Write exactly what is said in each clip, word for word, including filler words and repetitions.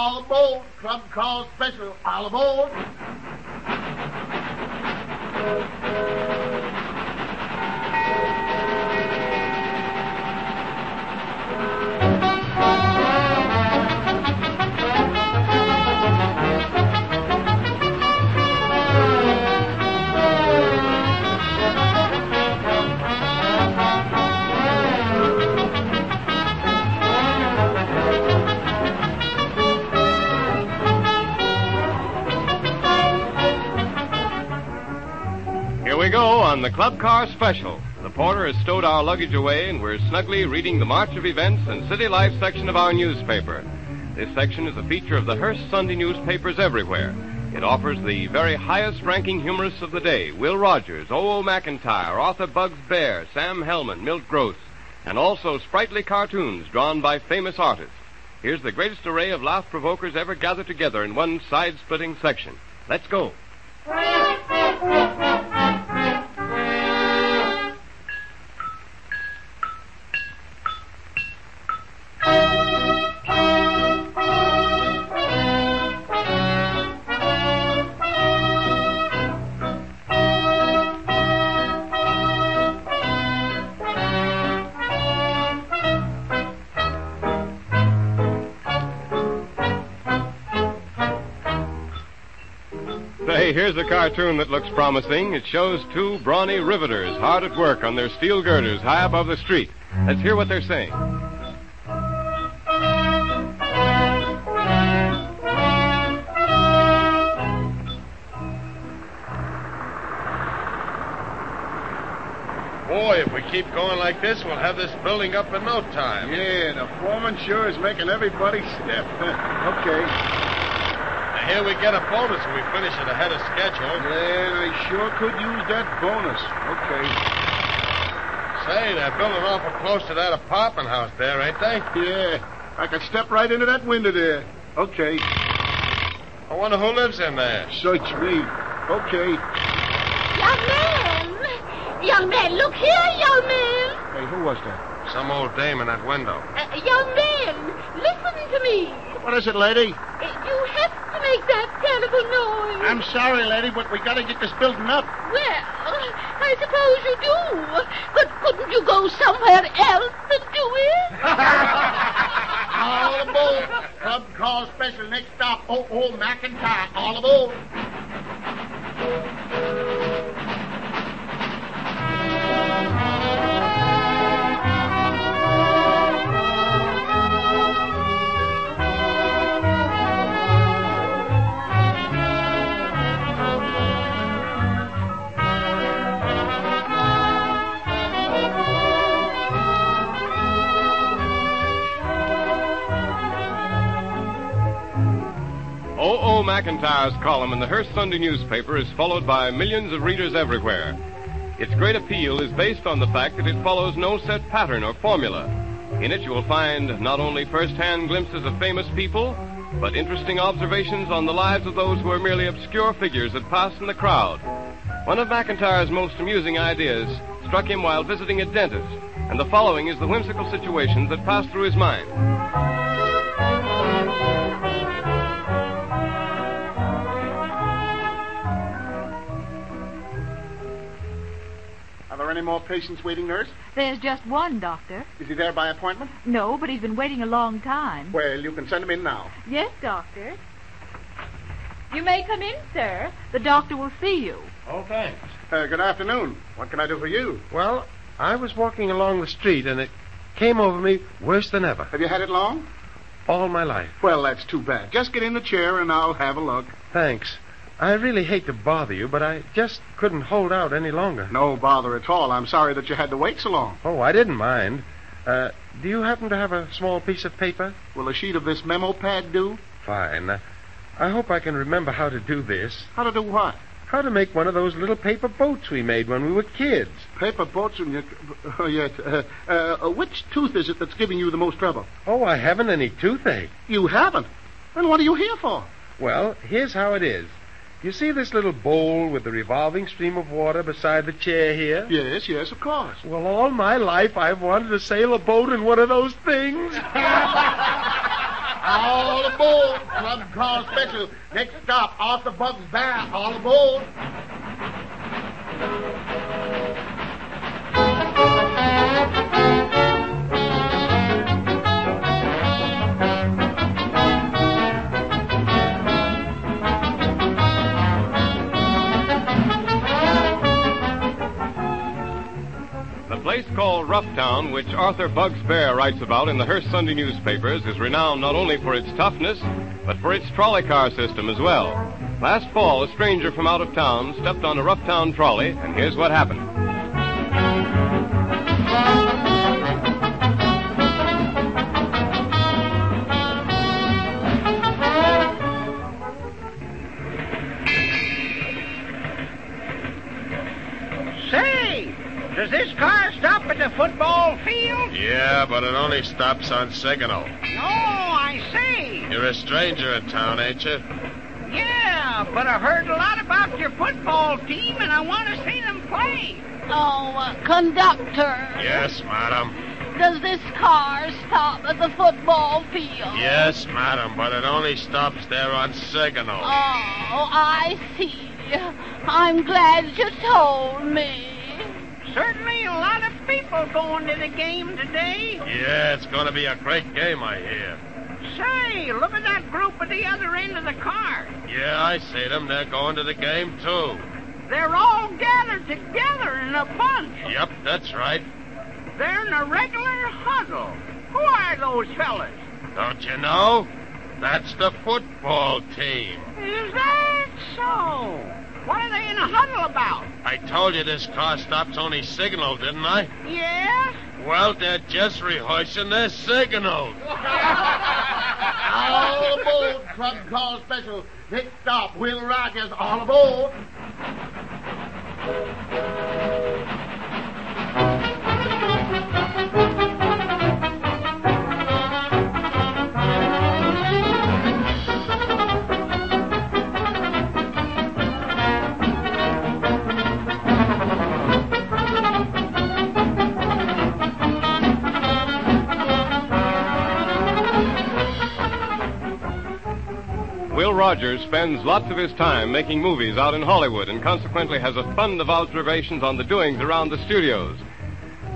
All aboard, Club Call Special. All aboard. On the Club Car Special, the porter has stowed our luggage away, and we're snugly reading the March of Events and City Life section of our newspaper. This section is a feature of the Hearst Sunday newspapers everywhere. It offers the very highest-ranking humorists of the day, Will Rogers, O O. McIntyre, Arthur Bugs Baer, Sam Hellman, Milt Gross, and also sprightly cartoons drawn by famous artists. Here's the greatest array of laugh-provokers ever gathered together in one side-splitting section. Let's go. Here's a cartoon that looks promising. It shows two brawny riveters hard at work on their steel girders high above the street. Let's hear what they're saying. Boy, if we keep going like this, we'll have this building up in no time. Yeah, the foreman sure is making everybody stiff. Okay. Here we get a bonus if we finish it ahead of schedule. Yeah, I sure could use that bonus. Okay. Say, they're building awful close to that apartment house there, ain't they? Yeah, I could step right into that window there. Okay. I wonder who lives in there. Search me. Okay. Young man! Young man, look here, young man! Hey, who was that? Some old dame in that window. Uh, young man, listen to me. What is it, lady? Uh, you have to make that terrible noise. I'm sorry, lady, but we got to get this building up. Well, I suppose you do. But couldn't you go somewhere else and do it? All aboard. Club Call Special. Next stop, O O. McIntyre. All aboard. O O. McIntyre's column in the Hearst Sunday newspaper is followed by millions of readers everywhere. Its great appeal is based on the fact that it follows no set pattern or formula. In it, you will find not only first-hand glimpses of famous people, but interesting observations on the lives of those who are merely obscure figures that pass in the crowd. One of McIntyre's most amusing ideas struck him while visiting a dentist, and the following is the whimsical situations that passed through his mind. Any more patients waiting, nurse? There's just one, doctor. Is he there by appointment? No, but he's been waiting a long time. Well, you can send him in now. Yes, doctor. You may come in, sir. The doctor will see you. Oh, thanks. Uh, good afternoon. What can I do for you? Well, I was walking along the street, and it came over me worse than ever. Have you had it long? All my life. Well, that's too bad. Just get in the chair, and I'll have a look. Thanks. I really hate to bother you, but I just couldn't hold out any longer. No bother at all. I'm sorry that you had to wait so long. Oh, I didn't mind. Uh, do you happen to have a small piece of paper? Will a sheet of this memo pad do? Fine. Uh, I hope I can remember how to do this. How to do what? How to make one of those little paper boats we made when we were kids. Paper boats? And you... Oh, yes. Uh, uh, which tooth is it that's giving you the most trouble? Oh, I haven't any toothache. You haven't? Then what are you here for? Well, here's how it is. You see this little bowl with the revolving stream of water beside the chair here? Yes, yes, of course. Well, all my life I've wanted to sail a boat in one of those things. All aboard, Club Crawl Special. Next stop, Arthur Bugs Baer. All aboard. The place called Roughtown, which Arthur Bugs Baer writes about in the Hearst Sunday newspapers, is renowned not only for its toughness, but for its trolley car system as well. Last fall, a stranger from out of town stepped on a Roughtown trolley, and here's what happened. Does this car stop at the football field? Yeah, but it only stops on Signal. No, I say. You're a stranger in town, ain't you? Yeah, but I heard a lot about your football team, and I want to see them play. Oh, uh, conductor. Yes, madam. Does this car stop at the football field? Yes, madam, but it only stops there on Signal. Oh, I see. I'm glad you told me. Certainly a lot of people going to the game today. Yeah, it's going to be a great game, I hear. Say, look at that group at the other end of the car. Yeah, I see them. They're going to the game, too. They're all gathered together in a bunch. Yep, that's right. They're in a regular huddle. Who are those fellas? Don't you know? That's the football team. Is that so? What are they in a huddle about? I told you this car stops only Signal, didn't I? Yes. Well, they're just rehearsing their signals. All aboard, Club Call Special. Next stop, Will Rogers. All aboard. Rogers spends lots of his time making movies out in Hollywood and consequently has a fund of observations on the doings around the studios.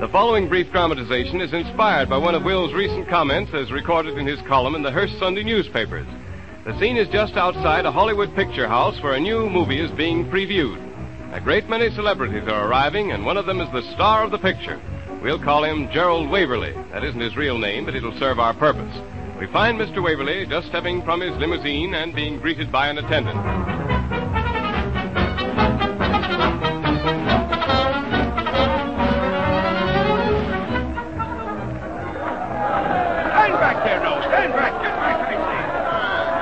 The following brief dramatization is inspired by one of Will's recent comments as recorded in his column in the Hearst Sunday newspapers. The scene is just outside a Hollywood picture house where a new movie is being previewed. A great many celebrities are arriving, and one of them is the star of the picture. We'll call him Gerald Waverley. That isn't his real name, but it'll serve our purpose. We find Mister Waverley just stepping from his limousine and being greeted by an attendant. Stand back there, no. Stand back. Get back, I say.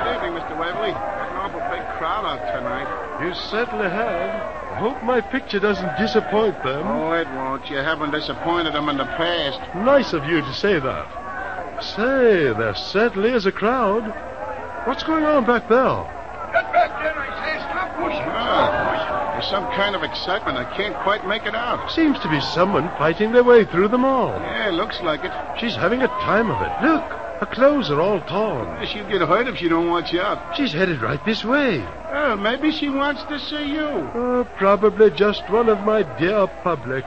Good evening, Mister Waverley. An awful big crowd out tonight. You certainly have. I hope my picture doesn't disappoint them. Oh, it won't. You haven't disappointed them in the past. Nice of you to say that. Say, there certainly is a crowd. What's going on back there? Get back there, I say. Stop pushing. Oh, there's some kind of excitement. I can't quite make it out. Seems to be someone fighting their way through them all. Yeah, looks like it. She's having a time of it. Look, her clothes are all torn. She'll get hurt if she don't watch out. She's headed right this way. Oh, maybe she wants to see you. Oh, probably just one of my dear public.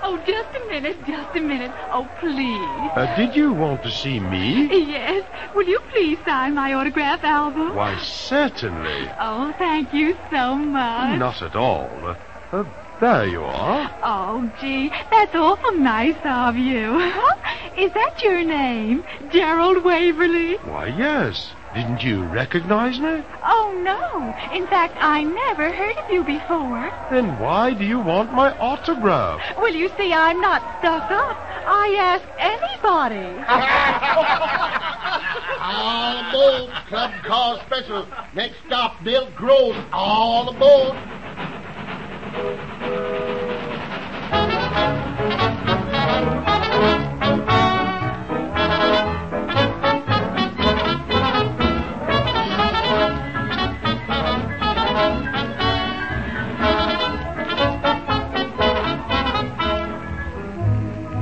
Oh, just a minute, just a minute. Oh, please. Uh, did you want to see me? Yes. Will you please sign my autograph album? Why, certainly. Oh, thank you so much. Not at all. Uh, there you are. Oh, gee, that's awful nice of you. Is that your name, Gerald Waverley? Why, yes. Didn't you recognize me? Oh, no. In fact, I never heard of you before. Then why do you want my autograph? Well, you see, I'm not stuck up. I ask anybody. All aboard, Club Car Special. Next stop, Milt Gross. All aboard.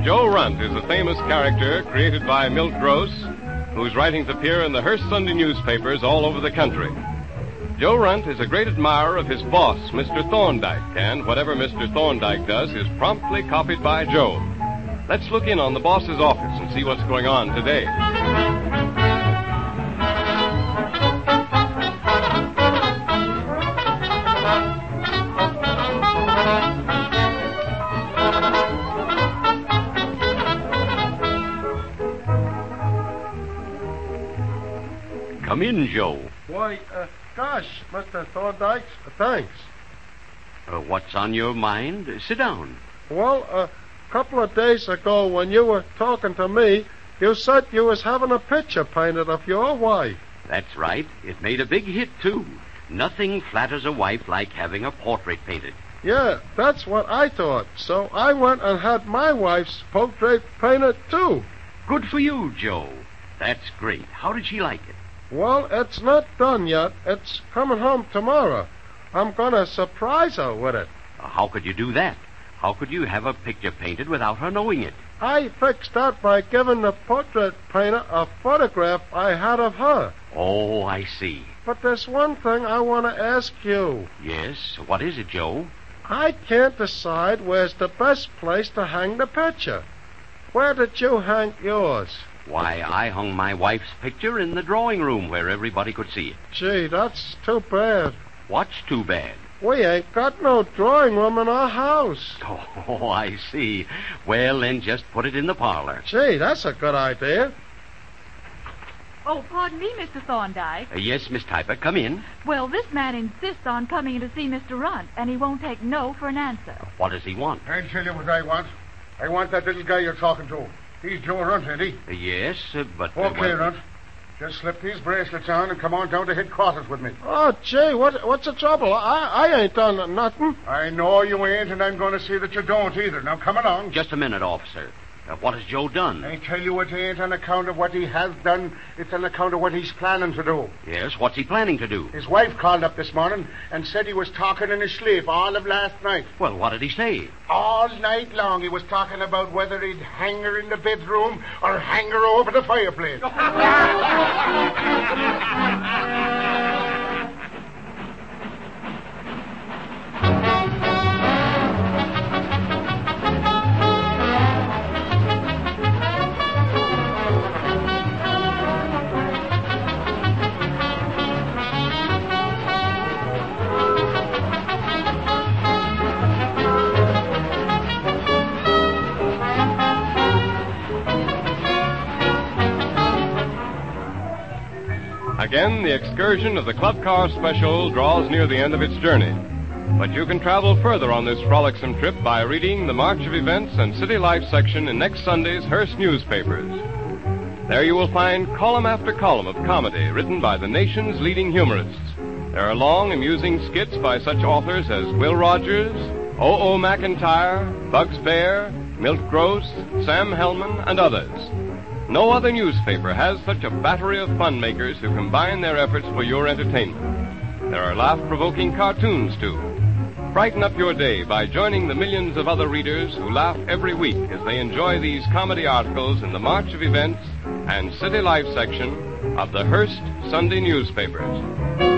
Joe Runt is a famous character created by Milt Gross, whose writings appear in the Hearst Sunday newspapers all over the country. Joe Runt is a great admirer of his boss, Mister Thorndike, and whatever Mister Thorndike does is promptly copied by Joe. Let's look in on the boss's office and see what's going on today. Come in, Joe. Why, uh, gosh, Mister Thorndike, thanks. Uh, what's on your mind? Uh, sit down. Well, uh, a couple of days ago when you were talking to me, you said you was having a picture painted of your wife. That's right. It made a big hit, too. Nothing flatters a wife like having a portrait painted. Yeah, that's what I thought. So I went and had my wife's portrait painted, too. Good for you, Joe. That's great. How did she like it? Well, it's not done yet. It's coming home tomorrow. I'm going to surprise her with it. How could you do that? How could you have a picture painted without her knowing it? I fixed that by giving the portrait painter a photograph I had of her. Oh, I see. But there's one thing I want to ask you. Yes? What is it, Joe? I can't decide where's the best place to hang the picture. Where did you hang yours? Why, I hung my wife's picture in the drawing room where everybody could see it. Gee, that's too bad. What's too bad? We ain't got no drawing room in our house. Oh, I see. Well, then just put it in the parlor. Gee, that's a good idea. Oh, pardon me, Mister Thorndike. Uh, yes, Miss Piper, come in. Well, this man insists on coming to see Mister Runt, and he won't take no for an answer. What does he want? I'll tell you what I want. I want that little guy you're talking to. He's Joe Runt, ain't he? Yes, uh, but... Okay, well... Runt. Just slip these bracelets on and come on down to headquarters with me. Oh, gee, what, what's the trouble? I, I ain't done nothing. I know you ain't, and I'm going to see that you don't either. Now, come along. Just a minute, officer. Uh, what has Joe done? I tell you it ain't on account of what he has done. It's on account of what he's planning to do. Yes, what's he planning to do? His wife called up this morning and said he was talking in his sleep all of last night. Well, what did he say? All night long he was talking about whether he'd hang her in the bedroom or hang her over the fireplace. Again, the excursion of the Club Car Special draws near the end of its journey. But you can travel further on this frolicsome trip by reading the March of Events and City Life section in next Sunday's Hearst newspapers. There you will find column after column of comedy written by the nation's leading humorists. There are long, amusing skits by such authors as Will Rogers, O O McIntyre, Bugs Baer, Milt Gross, Sam Hellman, and others. No other newspaper has such a battery of fun makers who combine their efforts for your entertainment. There are laugh-provoking cartoons, too. Brighten up your day by joining the millions of other readers who laugh every week as they enjoy these comedy articles in the March of Events and City Life section of the Hearst Sunday newspapers.